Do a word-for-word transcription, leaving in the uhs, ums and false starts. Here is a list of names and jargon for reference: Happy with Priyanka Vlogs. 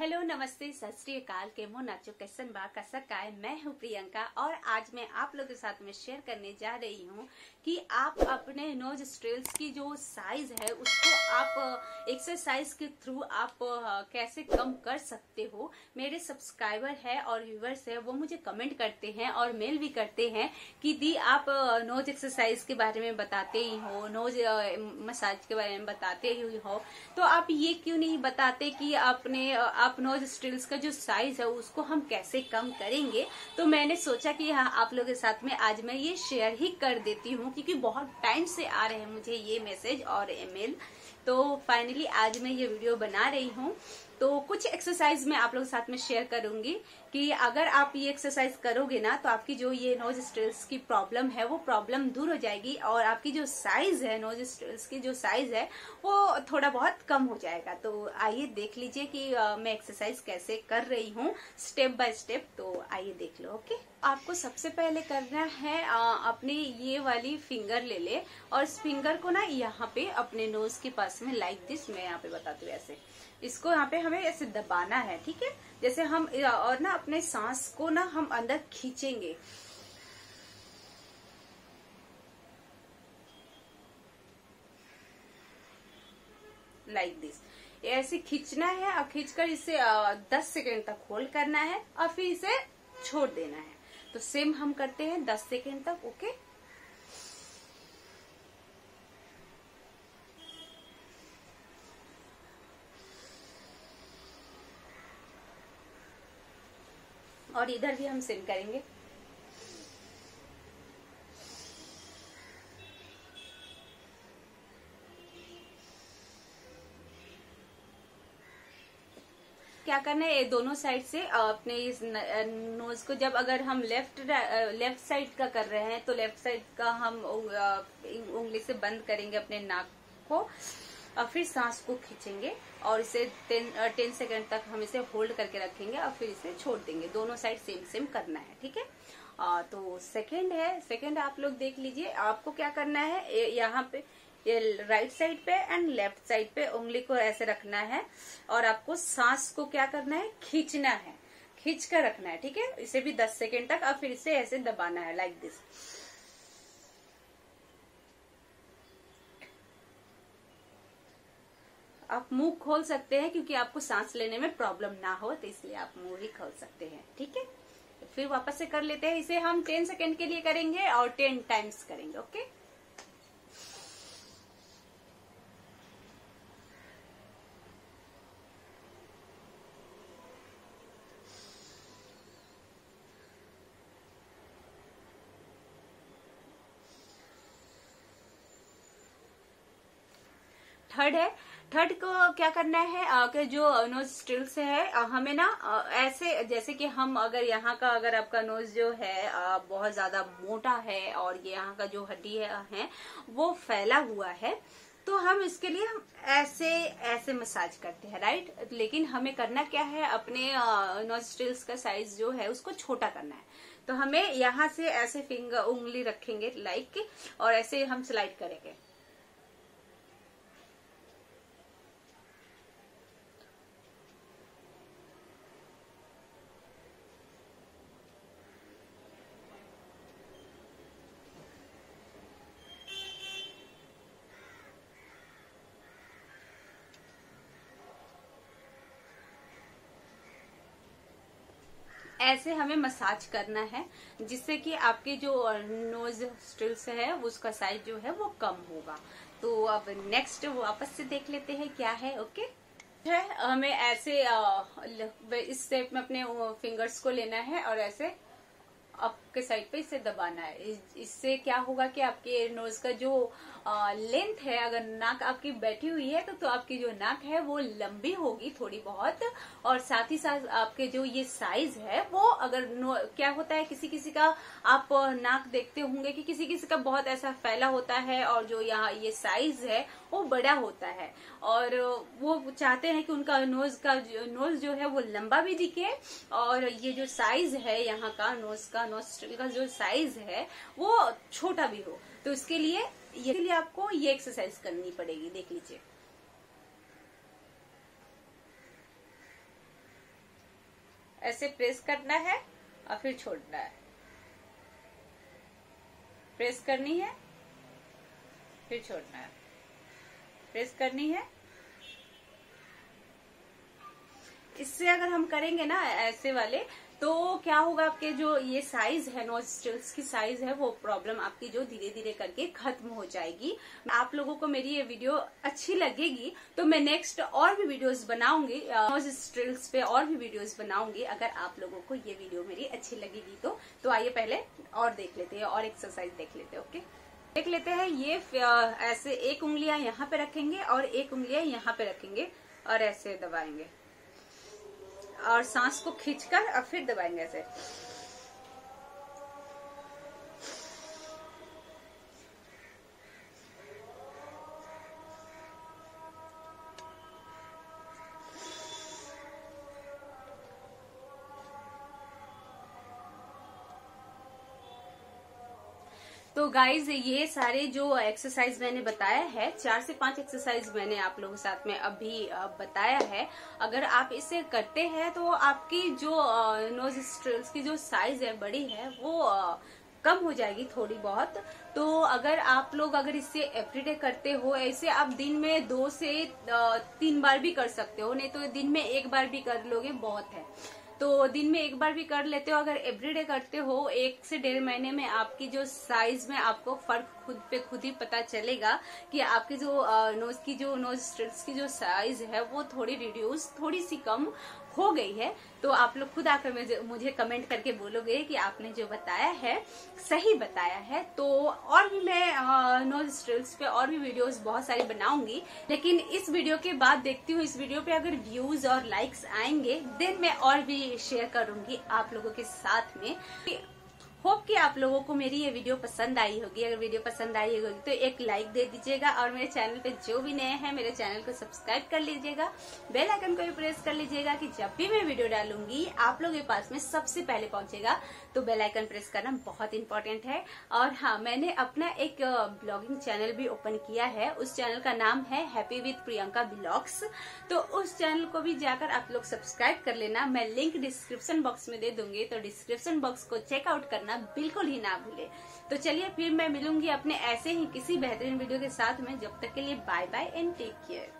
Hello नमस्ते सत श्री अकाल केमो नाचो कैसन बा कसर काय, मैं हूँ प्रियंका और आज मैं आप लोगों के साथ में शेयर करने जा रही हूँ कि आप अपने नोज स्ट्रिल्स की जो साइज है उसको आप एक्सरसाइज के थ्रू आप कैसे कम कर सकते हो। मेरे सब्सक्राइबर है और व्यूवर्स है वो मुझे कमेंट करते हैं और मेल भी करते हैं कि दी आप नोज एक्सरसाइज के बारे में बताते ही हो, नोज मसाज के बारे में बताते ही हो, तो आप ये क्यों नहीं बताते कि आपने आप आप नोज स्ट्रिल्स का जो साइज है उसको हम कैसे कम करेंगे। तो मैंने सोचा कि हाँ आप लोगों के साथ में आज मैं ये शेयर ही कर देती हूँ क्योंकि बहुत टाइम से आ रहे हैं मुझे ये मैसेज और ईमेल, तो फाइनली आज मैं ये वीडियो बना रही हूँ। तो कुछ एक्सरसाइज मैं आप लोगों के साथ में शेयर करूंगी कि अगर आप ये एक्सरसाइज करोगे ना तो आपकी जो ये नोज स्ट्रिल्स की प्रॉब्लम है वो प्रॉब्लम दूर हो जाएगी और आपकी जो साइज है नोज स्ट्रिल्स की जो साइज है वो थोड़ा बहुत कम हो जाएगा। तो आइए देख लीजिए कि आ, मैं एक्सरसाइज कैसे कर रही हूँ स्टेप बाय स्टेप। तो आइए देख लो। ओके, आपको सबसे पहले करना है आ, अपने ये वाली फिंगर ले ले और इस फिंगर को ना यहाँ पे अपने नोज के पास में लाइक दिस, मैं यहाँ पे बताती हूँ ऐसे, इसको यहाँ पे हमें ऐसे दबाना है, ठीक है। जैसे हम और ना अपने सांस को ना हम अंदर खींचेंगे, लाइक दिस, ऐसे खींचना है और खींचकर इसे दस सेकेंड तक होल्ड करना है और फिर इसे छोड़ देना है। तो सेम हम करते हैं दस सेकेंड तक। ओके, और इधर भी हम सेम करेंगे। क्या करना है, ये दोनों साइड से अपने इस नोज को, जब अगर हम लेफ्ट लेफ्ट साइड का कर रहे हैं तो लेफ्ट साइड का हम उंगली से बंद करेंगे अपने नाक को और फिर सांस को खींचेंगे और इसे टेन टेन सेकेंड तक हम इसे होल्ड करके रखेंगे और फिर इसे छोड़ देंगे। दोनों साइड सेम सेम करना है, ठीक है। आ, तो सेकेंड है, सेकेंड आप लोग देख लीजिए। आपको क्या करना है, यहाँ पे ये राइट साइड पे एंड लेफ्ट साइड पे उंगली को ऐसे रखना है और आपको सांस को क्या करना है, खींचना है, खींच कर रखना है, ठीक है। इसे भी दस सेकेंड तक और फिर इसे ऐसे दबाना है, लाइक दिस। आप मुंह खोल सकते हैं क्योंकि आपको सांस लेने में प्रॉब्लम ना हो, तो इसलिए आप मुंह ही खोल सकते हैं, ठीक है। फिर वापस से कर लेते हैं। इसे हम टेन सेकेंड के लिए करेंगे और टेन टाइम्स करेंगे। ओके, थर्ड है। थर्ड को क्या करना है कि जो नोज स्ट्रिल्स है हमें ना ऐसे, जैसे कि हम अगर यहाँ का, अगर आपका नोज जो है बहुत ज्यादा मोटा है और ये यहाँ का जो हड्डी है वो फैला हुआ है, तो हम इसके लिए हम ऐसे ऐसे मसाज करते हैं, राइट। लेकिन हमें करना क्या है, अपने नोज स्ट्रिल्स का साइज जो है उसको छोटा करना है। तो हमें यहाँ से ऐसे फिंगर उंगली रखेंगे लाइक और ऐसे हम स्लाइड करेंगे, ऐसे हमें मसाज करना है जिससे कि आपके जो नोज स्ट्रिल्स है उसका साइज जो है वो कम होगा। तो अब नेक्स्ट वापस से देख लेते हैं क्या है। ओके, हमें ऐसे इस स्टेप में अपने फिंगर्स को लेना है और ऐसे आपके साइड पे इसे दबाना है। इससे क्या होगा कि आपके नोज का जो लेंथ है, अगर नाक आपकी बैठी हुई है तो, तो आपकी जो नाक है वो लंबी होगी थोड़ी बहुत, और साथ ही साथ आपके जो ये साइज है वो, अगर नो, क्या होता है किसी किसी का आप नाक देखते होंगे कि किसी किसी का बहुत ऐसा फैला होता है और जो यहाँ ये साइज है वो बड़ा होता है और वो चाहते हैं कि उनका नोज का नोज जो है वो लंबा भी दिखे और ये जो साइज है यहाँ का नोज का नोस्ट्रिल का जो साइज है वो छोटा भी हो। तो इसके लिए ये लिए आपको ये एक्सरसाइज करनी पड़ेगी, देख लीजिए। ऐसे प्रेस करना है और फिर छोड़ना है, प्रेस करनी है फिर छोड़ना है, प्रेस करनी है। इससे अगर हम करेंगे ना ऐसे वाले तो क्या होगा, आपके जो ये साइज है नोस्ट्रिल्स की साइज है वो प्रॉब्लम आपकी जो धीरे धीरे करके खत्म हो जाएगी। आप लोगों को मेरी ये वीडियो अच्छी लगेगी तो मैं नेक्स्ट और भी वीडियोस बनाऊंगी, नोस्ट्रिल्स पे और भी वीडियोस बनाऊंगी। अगर आप लोगों को ये वीडियो मेरी अच्छी लगेगी तो तो आइए पहले और देख लेते हैं और एक्सरसाइज देख लेते हैं। ओके देख लेते हैं। ये ऐसे एक उंगलियां यहाँ पे रखेंगे और एक उंगलियां यहाँ पे रखेंगे और ऐसे दबाएंगे और सांस को खींचकर और फिर दबाएंगे ऐसे। तो गाइज ये सारे जो एक्सरसाइज मैंने बताया है, चार से पांच एक्सरसाइज मैंने आप लोगों के साथ में अभी बताया है। अगर आप इसे करते हैं तो आपकी जो नोज स्ट्रिल्स की जो साइज है बड़ी है वो कम हो जाएगी थोड़ी बहुत। तो अगर आप लोग अगर इससे एवरीडे करते हो, ऐसे आप दिन में दो से तीन बार भी कर सकते हो, नहीं तो दिन में एक बार भी कर लोगे बहुत है। तो दिन में एक बार भी कर लेते हो, अगर एवरीडे करते हो एक से डेढ़ महीने में आपकी जो साइज में आपको फर्क खुद पे खुद ही पता चलेगा कि आपकी जो नोज की जो नोज स्ट्रिल्स की जो साइज है वो थोड़ी रिड्यूस थोड़ी सी कम हो गई है। तो आप लोग खुद आकर मुझे, मुझे कमेंट करके बोलोगे कि आपने जो बताया है सही बताया है। तो और भी मैं नोज स्ट्रिल्स पे और भी वीडियोस बहुत सारी बनाऊंगी, लेकिन इस वीडियो के बाद देखती हूँ इस वीडियो पे अगर व्यूज और लाइक्स आएंगे देन मैं और भी शेयर करूंगी आप लोगों के साथ में। होप कि आप लोगों को मेरी ये वीडियो पसंद आई होगी। अगर वीडियो पसंद आई होगी तो एक लाइक दे दीजिएगा और मेरे चैनल पे जो भी नए हैं मेरे चैनल को सब्सक्राइब कर लीजिएगा, बेल आइकन को भी प्रेस कर लीजिएगा कि जब भी मैं वीडियो डालूंगी आप लोगों के पास में सबसे पहले पहुंचेगा। तो बेल आइकन प्रेस करना बहुत इंपॉर्टेंट है। और हाँ, मैंने अपना एक ब्लॉगिंग चैनल भी ओपन किया है, उस चैनल का नाम है हैप्पी विद प्रियंका व्लॉग्स। तो उस चैनल को भी जाकर आप लोग सब्सक्राइब कर लेना, मैं लिंक डिस्क्रिप्शन बॉक्स में दे दूंगी, तो डिस्क्रिप्शन बॉक्स को चेकआउट करना बिल्कुल ही ना भूले। तो चलिए फिर मैं मिलूंगी अपने ऐसे ही किसी बेहतरीन वीडियो के साथ में, जब तक के लिए bye bye and take care.